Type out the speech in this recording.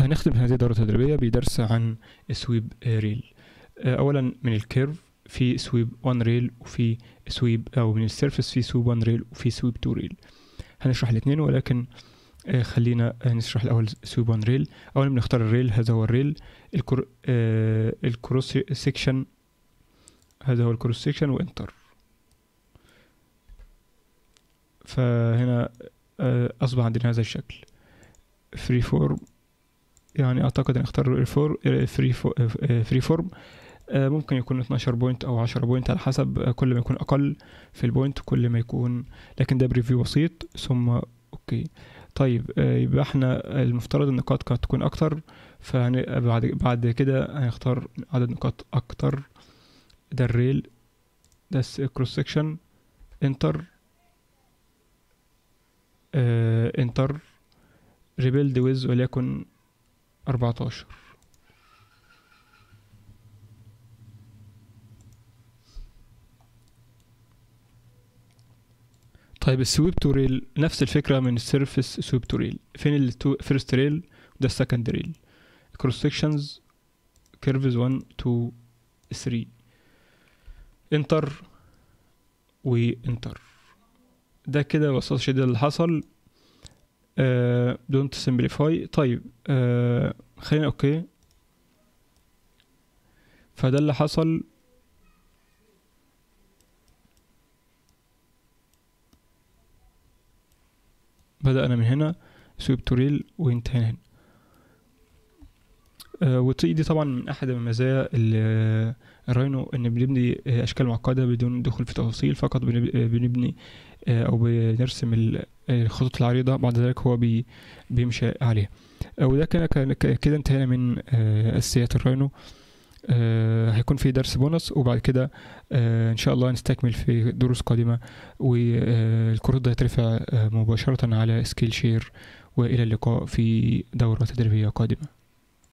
هنختم هذه الدورة التدريبية بدرس عن سويب ريل. أولا من الكيرف في سويب وان ريل، وفي سويب أو من السيرفس في سويب وان ريل وفي سويب تو ريل. هنشرح الاثنين، ولكن خلينا نشرح الأول سويب وان ريل. أولا بنختار الريل، هذا هو الريل الكروس سيكشن، هذا هو الكروس سيكشن وانتر. فهنا أصبح عندنا هذا الشكل فري فورم، يعني أعتقد أن اختار فري فورم. ممكن يكون 12 بوينت أو 10 بوينت على حسب، كل ما يكون أقل في البوينت كل ما يكون، لكن ده بريفيو بسيط ثم أوكي. طيب يبقى احنا المفترض النقاط كانت تكون أكتر، بعد كده هنختار عدد نقاط أكتر. ده الريل، ده الكروس سيكشن، انتر انتر ريبيلد ويز وليكن 14. طيب السويب تو ريل نفس الفكرة من السيرفس سويب تو ريل. فين الفيرست ريل؟ وده السكند ريل. كروس سيكشنز كيرفز 1 2 3 انتر وانتر. ده كده ببساطة شديدة اللي حصل. don't simplify. طيب خلينا اوكي. فده اللي حصل. بدأنا من هنا سويب تو ريل وانتهينا هنا. والطريقة دي طبعا من أحد مزايا الراينو إن بنبني أشكال معقدة بدون دخول في تفاصيل، فقط بنبني أو بنرسم الخطوط العريضة، بعد ذلك هو بيمشي عليها. وده كده انتهينا من أساسيات الراينو. هيكون في درس بونص، وبعد كده إن شاء الله نستكمل في دروس قادمة، والكورس ده هيترفع مباشرة على سكيل شير. وإلى اللقاء في دورة تدريبية قادمة.